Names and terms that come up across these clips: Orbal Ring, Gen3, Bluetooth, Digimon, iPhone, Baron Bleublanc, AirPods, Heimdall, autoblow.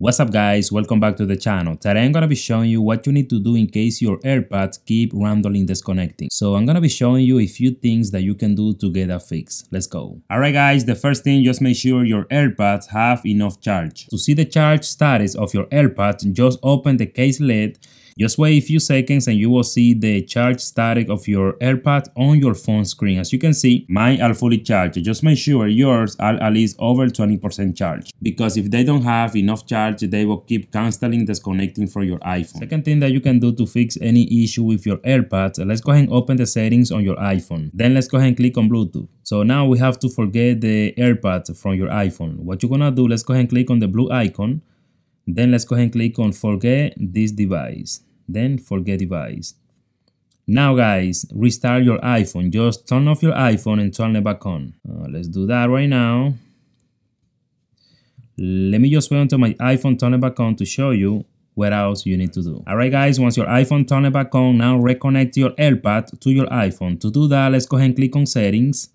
What's up guys, welcome back to the channel. Today I'm gonna be showing you what you need to do in case your AirPods keep randomly disconnecting. So I'm gonna be showing you a few things that you can do to get that fixed. Let's go. Alright guys, the first thing, just make sure your AirPods have enough charge. To see the charge status of your AirPods, just open the case lid. Just wait a few seconds and you will see the charge status of your AirPods on your phone screen. As you can see, mine are fully charged. Just make sure yours are at least over 20% charged, because if they don't have enough charge, they will keep constantly disconnecting from your iPhone. Second thing that you can do to fix any issue with your AirPods, let's go ahead and open the settings on your iPhone. Then let's go ahead and click on Bluetooth. So now we have to forget the AirPods from your iPhone. What you're gonna do, let's go ahead and click on the blue icon. Then let's go ahead and click on forget this device. Then forget device. Now guys, restart your iPhone. Just turn off your iPhone and turn it back on. Let's do that right now. Let me just wait until my iPhone turn it back on to show you what else you need to do. Alright guys, once your iPhone turn it back on, now reconnect your AirPod to your iPhone. To do that, let's go ahead and click on settings.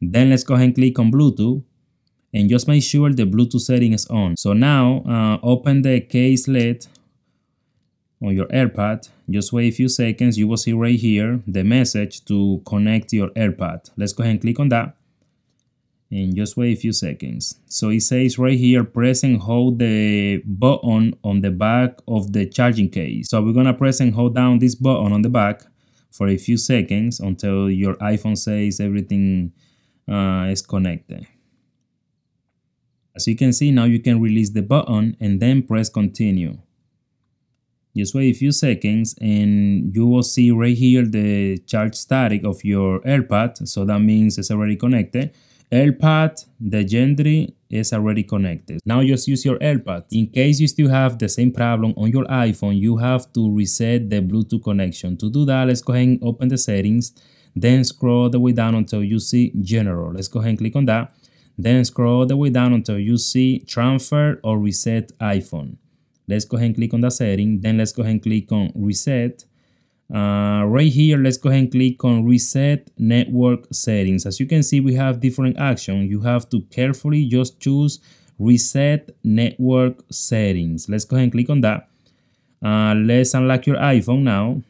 Then let's go ahead and click on Bluetooth. And just make sure the Bluetooth setting is on. So now open the case lid on your AirPod, just wait a few seconds, you will see right here the message to connect your AirPod. Let's go ahead and click on that and just wait a few seconds. So it says right here, press and hold the button on the back of the charging case. So we're gonna press and hold down this button on the back for a few seconds until your iPhone says everything is connected. As you can see, now you can release the button and then press continue. Just wait a few seconds and you will see right here the charge static of your AirPod. So that means it's already connected. AirPod, the Gen3 is already connected. Now just use your AirPod. In case you still have the same problem on your iPhone, you have to reset the Bluetooth connection. To do that, let's go ahead and open the settings. Then scroll all the way down until you see General. Let's go ahead and click on that. Then scroll all the way down until you see Transfer or Reset iPhone. Let's go ahead and click on the setting. Then let's go ahead and click on reset. Right here, let's go ahead and click on reset network settings. As you can see, we have different actions. You have to carefully just choose reset network settings. Let's go ahead and click on that. Let's unlock your iPhone now.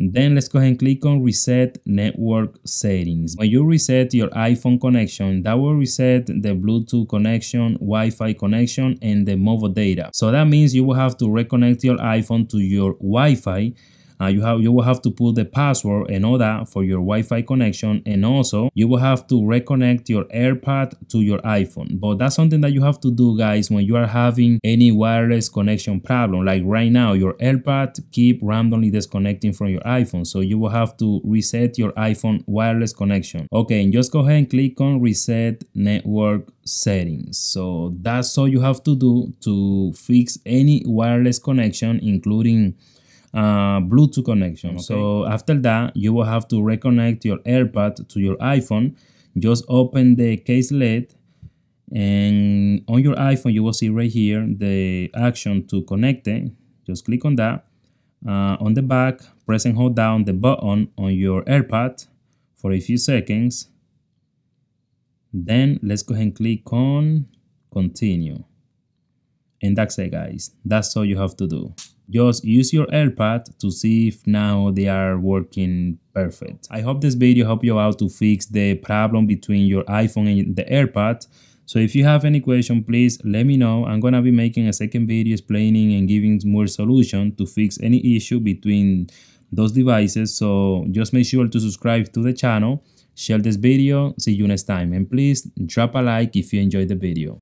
Then let's go ahead and click on reset network settings. When you reset your iPhone connection, that will reset the Bluetooth connection, Wi-Fi connection, and the mobile data. So that means you will have to reconnect your iPhone to your Wi-Fi. You will have to put the password and all that for your Wi-Fi connection, and also you will have to reconnect your AirPod to your iPhone. But that's something that you have to do guys when you are having any wireless connection problem. Like right now, your AirPod keep randomly disconnecting from your iPhone, so you will have to reset your iPhone wireless connection. Okay, and just go ahead and click on reset network settings. So that's all you have to do to fix any wireless connection, including Bluetooth connection. Okay. So after that, you will have to reconnect your AirPod to your iPhone. Just open the case lid, and on your iPhone you will see right here the action to connect it. Just click on that. On the back, press and hold down the button on your AirPod for a few seconds. Then let's go ahead and click on continue. And that's it guys, that's all you have to do. Just use your AirPod to see if now they are working perfect. I hope this video helped you out to fix the problem between your iPhone and the AirPod. So if you have any question, please let me know. I'm gonna be making a second video explaining and giving more solution to fix any issue between those devices. So just make sure to subscribe to the channel, share this video, see you next time, and please drop a like if you enjoyed the video.